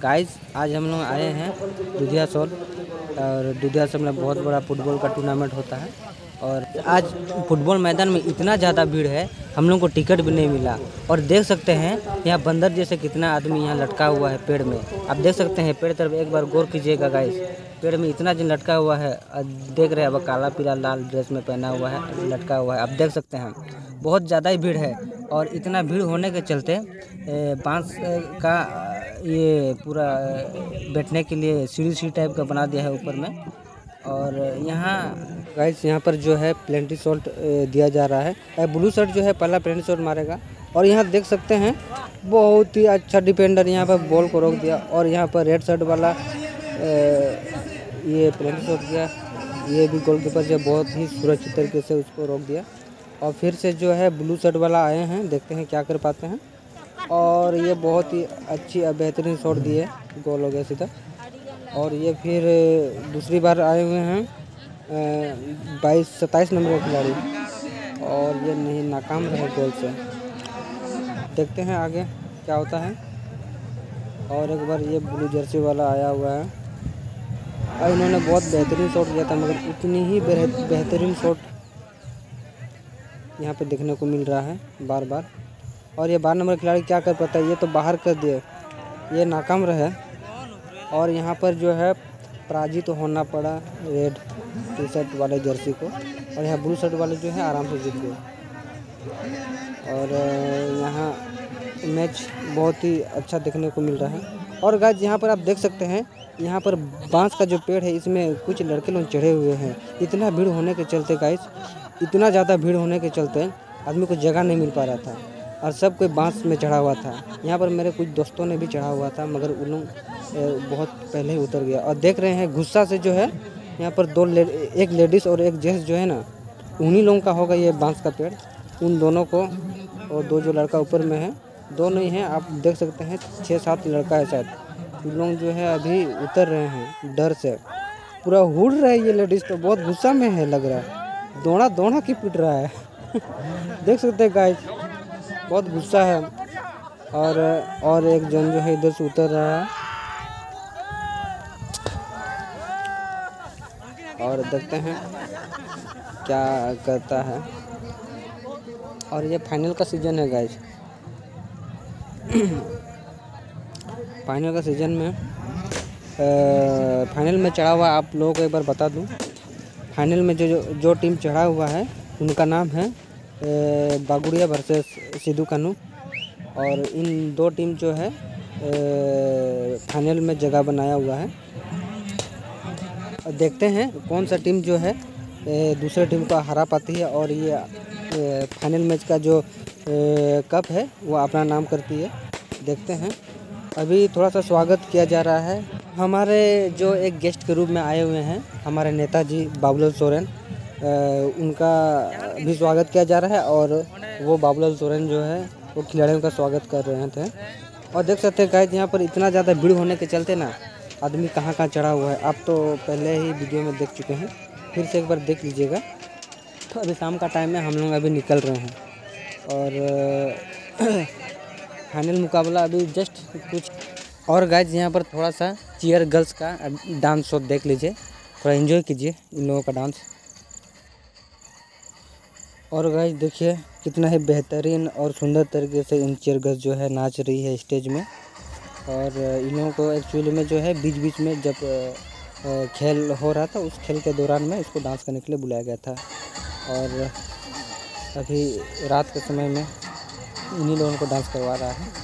Guys आज हम लोग आए हैं दुधिया सोल और दुधिया सोल में बहुत बड़ा फुटबॉल का टूर्नामेंट होता है और आज फुटबॉल मैदान में इतना ज़्यादा भीड़ है हम लोग को टिकट भी नहीं मिला। और देख सकते हैं यहाँ बंदर जैसे कितना आदमी यहाँ लटका हुआ है पेड़ में। आप देख सकते हैं पेड़ तरफ एक बार गौर कीजिएगा गाइस, पेड़ में इतना जन लटका हुआ है। देख रहे हैं वह काला पीला लाल ड्रेस में पहना हुआ है लटका हुआ है। आप देख सकते हैं बहुत ज़्यादा ही भीड़ है और इतना भीड़ होने के चलते बांस का ये पूरा बैठने के लिए सीढ़ी टाइप का बना दिया है ऊपर में। और यहाँ गाइस यहाँ पर जो है प्लेंटी शॉट दिया जा रहा है। ब्लू शर्ट जो है पहला प्लेंटी शॉट मारेगा। और यहाँ देख सकते हैं बहुत ही अच्छा डिफेंडर यहाँ पर बॉल को रोक दिया और यहाँ पर रेड शर्ट वाला ये प्लेंटी शॉट दिया। ये भी गोलकीपर जो बहुत ही सुरक्षित तरीके से उसको रोक दिया। और फिर से जो है ब्लू शर्ट वाला आए हैं, देखते हैं क्या कर पाते हैं। और ये बहुत ही अच्छी और बेहतरीन शॉट दिए, गोल हो गया सीधा। और ये फिर दूसरी बार आए हुए हैं 27 नंबर के खिलाड़ी और ये नहीं नाकाम रहे गोल से। देखते हैं आगे क्या होता है। और एक बार ये ब्लू जर्सी वाला आया हुआ है और इन्होंने बहुत बेहतरीन शॉट दिया था मगर उतनी ही बेहतरीन शॉट यहाँ पे देखने को मिल रहा है बार बार। और ये 12 नंबर खिलाड़ी क्या कर पाता है, ये तो बाहर कर दिए, ये नाकाम रहे। और यहाँ पर जो है पराजित तो होना पड़ा रेड टी शर्ट वाले जर्सी को और यहाँ ब्लू शर्ट वाले जो है आराम से जीत गए। और यहाँ मैच बहुत ही अच्छा देखने को मिल रहा है। और गाइस यहाँ पर आप देख सकते हैं यहाँ पर बांस का जो पेड़ है इसमें कुछ लड़के लोग चढ़े हुए हैं। इतना भीड़ होने के चलते गाइस, इतना ज़्यादा भीड़ होने के चलते आदमी को जगह नहीं मिल पा रहा था और सब कोई बांस में चढ़ा हुआ था। यहाँ पर मेरे कुछ दोस्तों ने भी चढ़ा हुआ था मगर उन लोग बहुत पहले ही उतर गया। और देख रहे हैं गुस्सा से जो है यहाँ पर एक लेडीज़ और एक जेंट्स जो है ना, उन्हीं लोगों का होगा ये बांस का पेड़। उन दोनों को और दो जो लड़का ऊपर में है, दो नहीं हैं आप देख सकते हैं 6-7 लड़का है शायद, उन लोग जो है अभी उतर रहे हैं डर से, पूरा हुड़ रहा है। ये लेडीज़ तो बहुत गुस्सा में है लग रहा है, दौड़ा दौड़ा के पिट रहा है देख सकते हैं गाइस बहुत गुस्सा है। और एक जन जो है इधर से उतर रहा है और देखते हैं क्या करता है। और ये फाइनल का सीजन है गाइस, फाइनल का सीजन में फाइनल में चढ़ा हुआ आप लोगों को एक बार बता दूं, फाइनल में जो टीम चढ़ा हुआ है उनका नाम है बागुड़िया भरसेस सिद्धू कानू। और इन दो टीम जो है फाइनल में जगह बनाया हुआ है। और देखते हैं कौन सा टीम जो है दूसरे टीम को हरा पाती है और ये फाइनल मैच का जो कप है वो अपना नाम करती है। देखते हैं अभी थोड़ा सा स्वागत किया जा रहा है। हमारे जो एक गेस्ट के रूप में आए हुए हैं हमारे नेताजी बाबुल सोरेन, उनका भी स्वागत किया जा रहा है। और वो बाबूलाल सोरेन जो है वो खिलाड़ियों का स्वागत कर रहे थे। और देख सकते हैं गाइस यहाँ पर इतना ज़्यादा भीड़ होने के चलते ना आदमी कहाँ कहाँ चढ़ा हुआ है, आप तो पहले ही वीडियो में देख चुके हैं, फिर से एक बार देख लीजिएगा। तो अभी शाम का टाइम है, हम लोग अभी निकल रहे हैं और फाइनल मुकाबला अभी जस्ट कुछ। और गाइस यहाँ पर थोड़ा सा चीयर गर्ल्स का डांस शो देख लीजिए, थोड़ा इन्जॉय कीजिए इन लोगों का डांस। और गाइस देखिए कितना ही बेहतरीन और सुंदर तरीके से इन चेयर गर्ल्स जो है नाच रही है स्टेज में। और इन लोगों को एक्चुअली में जो है बीच बीच में जब खेल हो रहा था उस खेल के दौरान में इसको डांस करने के लिए बुलाया गया था। और अभी रात के समय में इन्हीं लोगों को डांस करवा रहा है।